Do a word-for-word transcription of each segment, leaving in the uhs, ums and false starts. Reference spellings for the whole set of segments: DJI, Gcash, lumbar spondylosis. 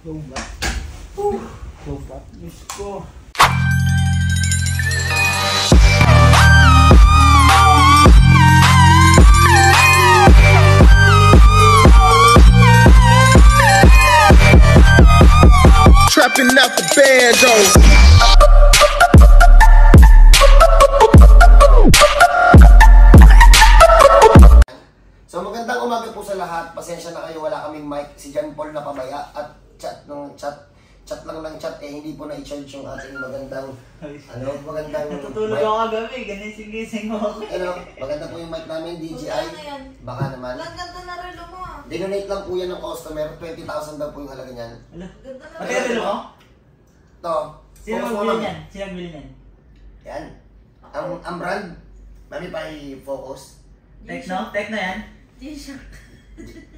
Lumbar. Uh, lumbar disco. Trapping out the bando. Lahat, pasensya na kayo, wala kaming mic. Si John Paul na pabaya at chat ng chat, chat lang ng chat eh, hindi po na-charge yung ating magandang ano, magandang natutulog ako kagabi, ganun sigising ako ano, maganda po yung mic namin, D J I baka naman, lang ganda na relo mo ah, dinonate lang po yan ng customer, twenty thousand daw po yung halaga niyan. Ala, ganda na relo ko? Ito, sino magbili niyan? Sino magbili niyan? Yan, ang, ang brand, mami pa i-focus Tekno? Tekno yan? T-shirt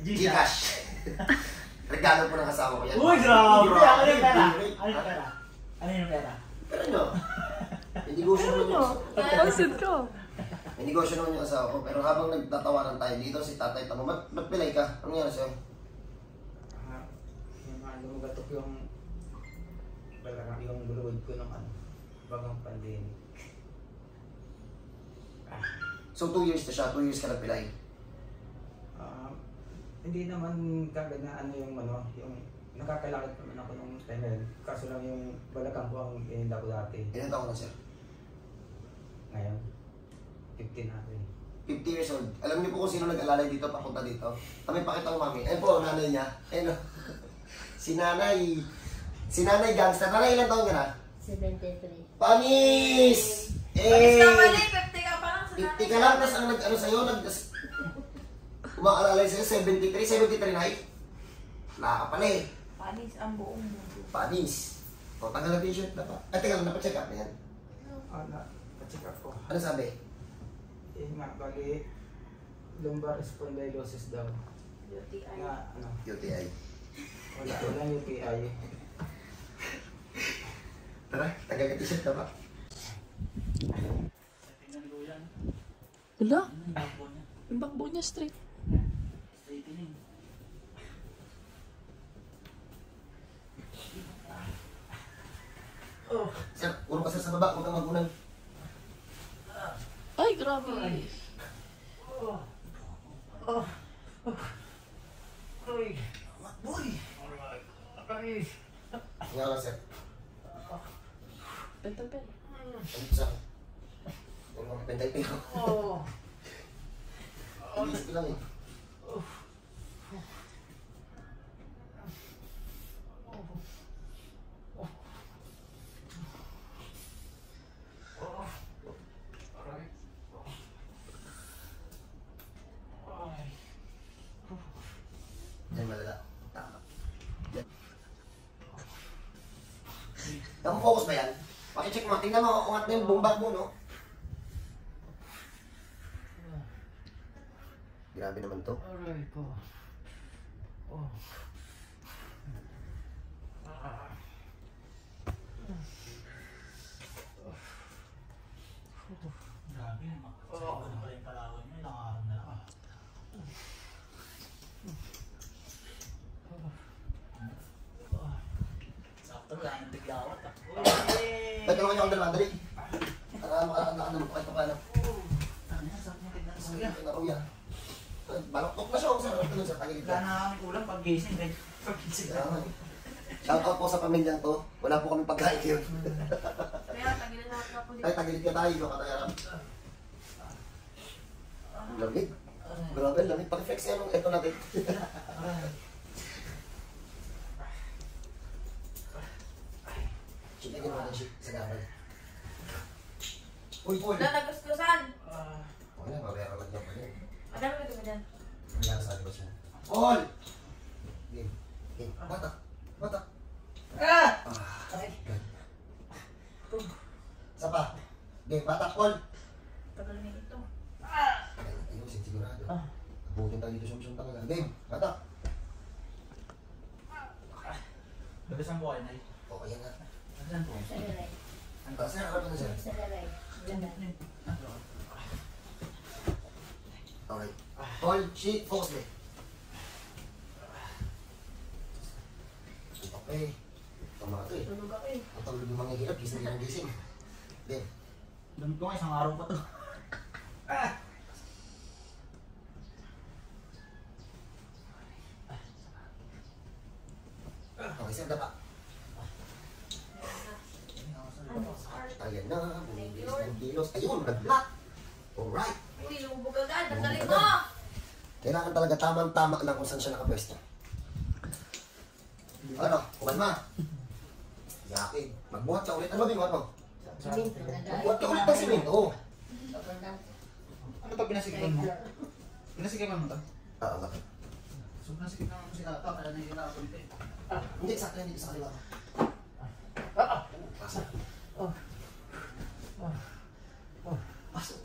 Gcash. Regalo po ng kasama ko yan. Uy, grabe! Ano yung pera? Ano yung pera? Ano yung pera? Pero no. May negosyo naman yung asawa ko. May negosyo naman yung asawa ko. Pero habang nagtatawanan tayo dito, si tatay tamo, ba't pilay ka? Ano nga na sa'yo? Ah, yung ano, gatok yung balarang yung buluwid ko ng ano, bagang pandemic. So, two years na siya. Two years ka nagpilay? Ah, hindi naman kagad na ano yung ano, yung nakakalakit naman ako nung time na yun. Kaso lang yung balakang ko ang ininda ko dati. Ilan taon na sir? Ngayon, fifteen na ako eh. fifty years old. Alam niyo po kung sino nag-alalay dito, papunta dito. Kami pakita ko mami. Ayun po, nanay niya. Ayun o. Si nanay. Si nanay gangster. Nanay, ilan taon ka na? seventy-three. Panis! Panis ka mali, fifty ka pa lang. fifty ka lang, tapos ang nag-ano sa'yo, nag umaalalay sa'yo, seventy-three, seventy-three na eh. Wala ka pala eh. Panis ang buong mundo. Panis. O, tanggal natin yung shirt na pa. Ay, teka lang, napacheck up na yan. Oo, napacheck up ko. Ano sabi? Eh nga, bali, lumbar spondylosis daw. U T I. Na, ano? U T I. Wala, wala U T I. Tara, tanggal natin yung shirt na pa. Sa tingnan ko yan. Wala? Yung bakbo niya. Yung bakbo niya straight. Oh, sir, urong ka sir sa baba, huwag kang magunan. Ay, grabe. Ay. Oh. Oh. Oh. Uy. Boy. Alright. Apari. Wala sir. Pentapel. Sir. Urong pentapel. Oh. Oh, bilang. Oh. Nakapokus ba yan? Pakicheck mo. Tingnan mo, ungat na yung bumbag mo, no? Grabe naman to. Alright po. Oh. Ah. Grabe naman. Oh. Ano ba yung palawin mo? Ilang araw na lang. Sakto lang yung bigawat. Teka naman yung ang dalawang dali. Para makalakad-lakad naman. Kahit pa paano. Ano yan? Sakto yung tignan. Sakto yung tignan ko yan. Baloktok na siya ako sa pagkakagod sa tagilid. Wala na kami ulam pag gising. Shout out po sa pamilyang to. Wala po kami pagkain yun. Kaya tagilid na ka po dito. Ay, tagilid ka tayo. Lamig. Grabe, lamig. Pakiflex yan. Ito natin. Chit, nagin mo na chit. Sa gabal. Uy, uy. Naguskusan. Okay na, mabaya ka lang pa yun. Madami ka dito dyan. Wala ka sa alibas mo. All! Game. Game. Batak. Batak. Ah! Ah! Ay! Ay! Hindi, patak all. Tagal na ito. Ah! Ayun, sigurado. Ah. Abutin tayo dito siyong tagal. Hindi, patak. Labas ang buhay, Nay. Oo, yan na. Saan po? Sa galay. Ang taas na, harap na siya. Sa galay. Ganyan. Alright. All, she, focus na. Okay. Tama ito eh. Tulog ako eh. Matulog yung mga hirap, gising na lang gising. Then, damit ko nga isang araw pa ito. Ah! Okay, sir, dapa. Ayan na, bumibilis ng kilos. Ayun, nag-block. Alright. Hindi, lumubog agad. Nagdali mo! Kailangan talaga tamang-tama lang kung saan siya nakapwesto. Ano? Kumalma. Yakin. Magbuhat ka ulit. Ano ba binuhat mo? Magbuhat ka ulit ng simento. Ano pag pinasikipan mo? Pinasikipan mo ito? Oo, bakit? So, pinasikipan mo si Tata. Kaya nakikita ako ulit eh. Hindi, sakto yan. Hindi, sakto yan. Pasok. Pasok.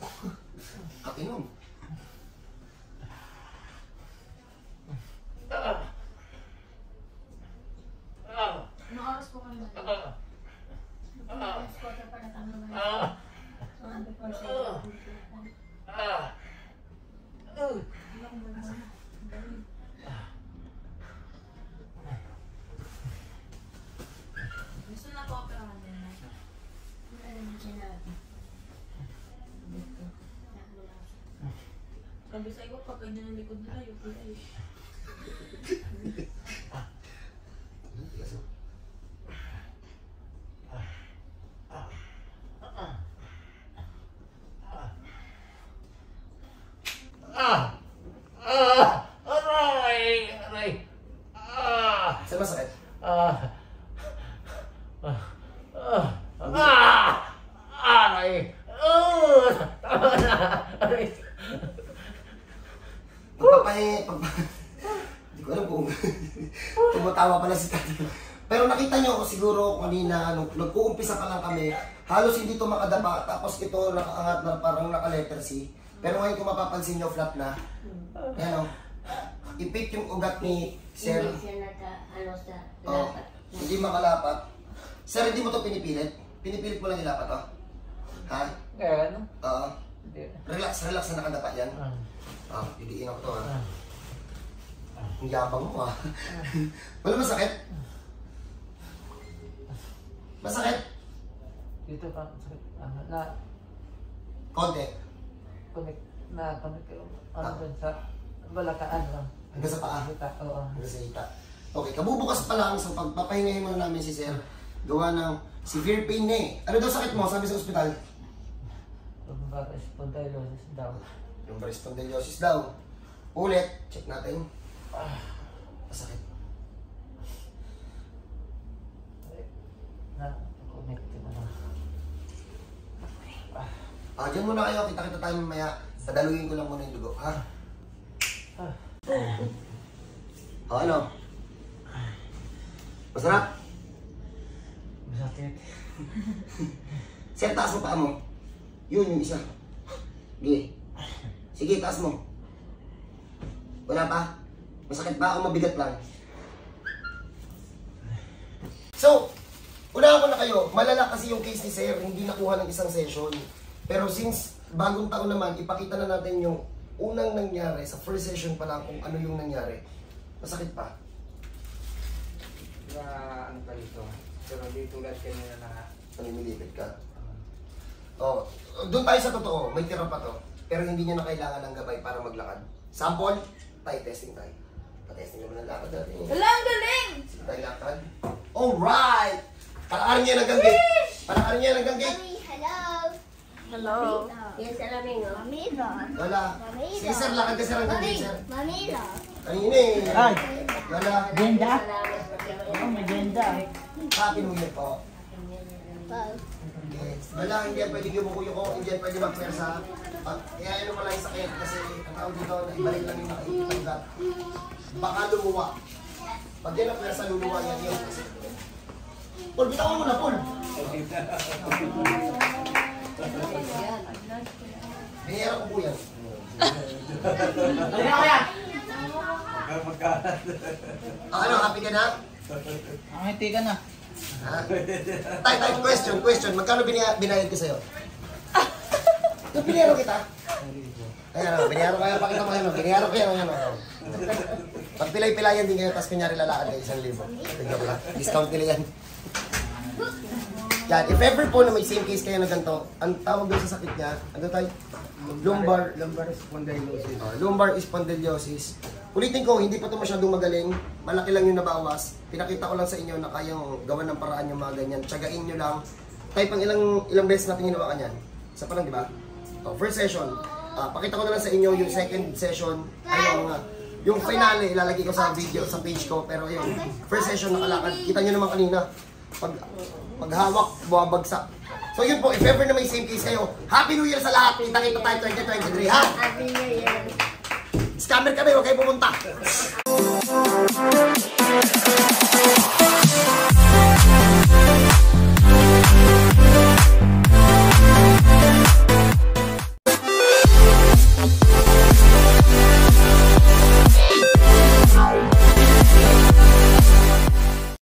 Katinom. Sabi sa iyo, pag ganyan ang likod nila, yung pula eh. Ah! Ah! Aray! Aray! Ah! Saan masakit? Ah! Ah! Ah! Ah! Aray! Oh! Tama na! Aray! Pagpapahe, pagpapahe, hindi ko alam kung tumatawa pala si Tata. Pero nakita nyo ako siguro kanina, nung nag-uumpisa pa lang kami, halos hindi ito makadapa, tapos ito nakaangat na parang naka-letter C. Pero ngayon kung mapapansin nyo, flat na. Yan o, ipit yung ugat ni Sir. Hindi siya nakalapat. Hindi makalapat. Sir, hindi mo ito pinipilit? Pinipilit mo lang ilapat o? Ha? Kaya ano? Oo. Relax, relax na nakadapa yan. Ah, pidiin ako to ah. Ang yabang mo ah. Wala masakit? Masakit? Dito pa, masakit. Ah, na... Konti? Connect, na, connect kayo. Ano ah. Doon sa... Balakaan lang. Hanggang sa paa? Hita, oo. Hanggang sa hita. Okay, kabubukas pa lang. So, pagpapahingahin mo na namin si Sir. Gawa ng severe pain na eh. Ano daw sakit mo? Sabi sa ospital? Lumbar spondylosis daw. Lumbar spondylosis daw. Ulit, check natin. Ah, masakit. Na, connected na. Ah, ah diyan muna kayo. Kita-kita tayo mamaya. Padaluhin ko lang muna yung dugo, ha? Ah. Oh, ano? Masarap? Masakit. Sir, taas mo paa mo. Yun, yung isa. Sige. Sige, taas mo. Wala pa? Masakit ba o mabigat lang? So, una ako na kayo. Malala kasi yung case ni Sir, hindi nakuha ng isang session. Pero since bagong taon naman, ipakita na natin yung unang nangyari sa first session pa lang kung ano yung nangyari. Masakit pa? Na, ano pa dito? Pero di tulad kanina na... Nanimilipit ka? Oh, doon tayo sa totoo, may tira pa to. Pero hindi niya na kailangan ng gabay para maglakad. Sample, tayo testing tayo. Patesting naman ang lakad natin. Walang galing! Sige tayo lakad. Alright! Palakarin niya hanggang gate. Palakarin niya hanggang gate. Mami, hello! Hello! Yes, alamin mo. Mamilo. Wala. Mamilo. Sige sir, lakad ka sir hanggang gate sir. Mamilo. Kanina eh. Ay! Wala. Genda? Oo, may genda. Happy New Year po. Yes. Wala, hindi yan pwede gumukuyo ko, hindi yan pwede magpersa. Kaya ano pala yung sakit kasi ang tao dito na ibalik lang yung nakikipagdat. Baka lumuwa. Pag yan ang persa, lumuwa yan yun. Paul, bitawan mo na, Paul! Nih aku puyeng. Ayo ya. Makan. Ano happy ka na? Happy ka na. Tay, tay, question, question. Magkano binayad ko sa'yo? Ito binayaro kita. Ayan o, binayaro kayo. Pakita mo kayo. Binayaro kayo. Ayan o. Pag pilay-pilayan din kayo, tapos kunyari lalaan kayo isang libo. Tignan mo na. Discount nila yan. Yan, if ever po na may same case kayo na ganito, ang tawag doon sa sakit niya, ano tayo? Lumbar, lumbar spondylosis. Uh, lumbar spondylosis. Ulitin ko, hindi pa ito masyadong magaling. Malaki lang yung nabawas. Pinakita ko lang sa inyo na kayang gawan ng paraan yung mga ganyan. Tsagain nyo lang. Tayo pang ilang, ilang beses natin ginawa kanyan. Isa pa lang, di ba? Uh, first session. Uh, pakita ko na lang sa inyo yung second session. Ayun nga. Yung finale, ilalagay ko sa video, sa page ko. Pero yun, first session nakalakad. Kita nyo naman kanina. Pag, paghawak, babagsak. So yun po, if ever na may same case kayo, Happy New Year sa lahat! Kita-kita tayo twenty twenty-three, ha? Happy New Year! Scammer kami, huwag kayo pumunta!